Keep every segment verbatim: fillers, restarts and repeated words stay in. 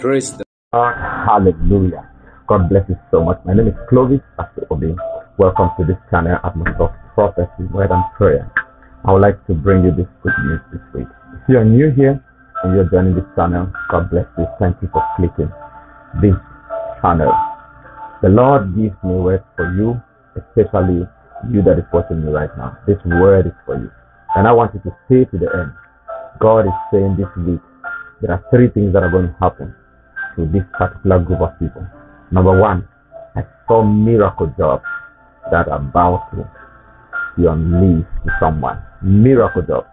Praise the Lord. Hallelujah. God bless you so much. My name is Clovis Asobin. Welcome to this channel, Atmosphere Of Prophecy, Word and Prayer. I would like to bring you this good news this week. If you are new here and you're joining this channel, God bless you. Thank you for clicking this channel. The Lord gives me words for you, especially you that is watching me right now. This word is for you. And I want you to stay to the end. God is saying this week, there are three things that are going to happen to this particular group of people. Number one, I saw miracle jobs that are about to be unleashed to someone. Miracle jobs.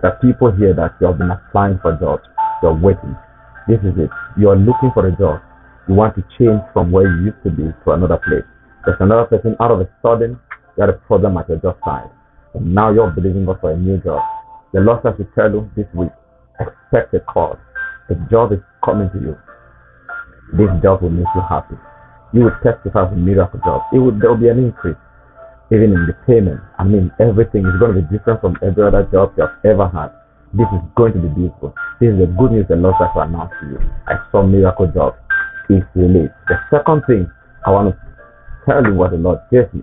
There are people here that you have been applying for jobs. You're waiting. This is it. You are looking for a job. You want to change from where you used to be to another place. There's another person, out of a sudden, you had a problem at your job side. And now you're believing God for a new job. The Lord has to tell you this week, expect a call. The job is coming to you. This job will make you happy. You will testify for miracle jobs. It will, there will be an increase, even in the payment. I mean, everything is going to be different from every other job you have ever had. This is going to be beautiful. This is the good news the Lord has to announce to you. I saw miracle jobs. It's released. The second thing I want to tell you what the Lord gave me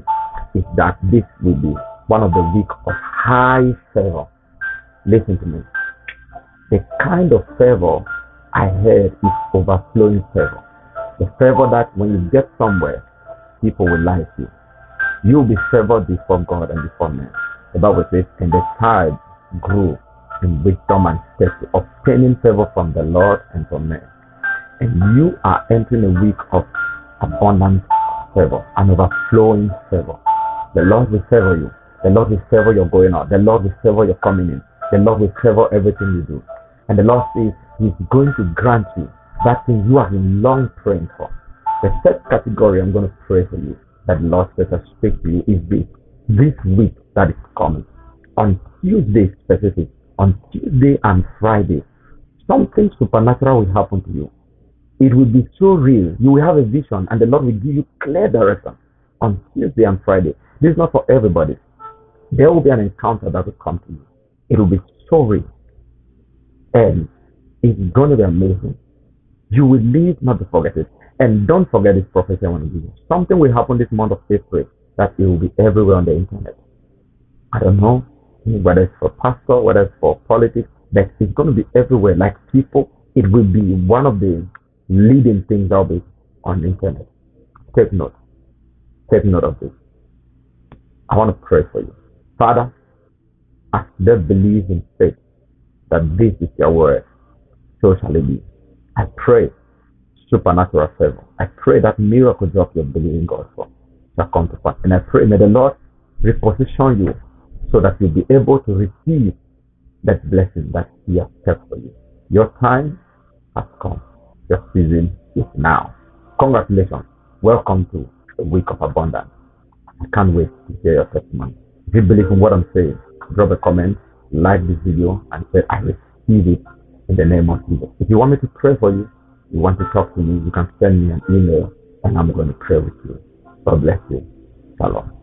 is that this will be one of the week of high favor. Listen to me. The kind of favor I heard is overflowing favor. The favor that when you get somewhere, people will like you. You will be favored before God and before men. The Bible says, and the child grew in wisdom and stature, obtaining favor from the Lord and from men. And you are entering a week of abundant favor, an overflowing favor. The Lord will favor you. The Lord will favor your going out. The Lord will favor your coming in. The Lord will favor everything you do. And the Lord says He's going to grant you that thing you have been long praying for. The third category I'm going to pray for you, that the Lord says I speak to you, is this. This week that is coming. On Tuesday specific, on Tuesday and Friday, something supernatural will happen to you. It will be so real. You will have a vision and the Lord will give you clear direction on Tuesday and Friday. This is not for everybody. There will be an encounter that will come to you. It will be so real. And it's going to be amazing. You will live not to forget it. And don't forget this prophecy I want to give you. Something will happen this month of April that it will be everywhere on the internet. I don't know whether it's for pastor, whether it's for politics, but it's going to be everywhere. Like people, it will be one of the leading things out there on the internet. Take note. Take note of this. I want to pray for you. Father, as they believe in faith that this is your word, so shall it be. I pray supernatural favor. I pray that miracle job you're believing God for shall come to pass. And I pray, may the Lord reposition you so that you'll be able to receive that blessing that He has kept for you. Your time has come. Your season is now. Congratulations. Welcome to the week of abundance. I can't wait to hear your testimony. If you believe in what I'm saying, drop a comment, like this video, and say, I receive it in the name of Jesus. If you want me to pray for you, you want to talk to me, you can send me an email, and I'm going to pray with you. God bless you. Shalom.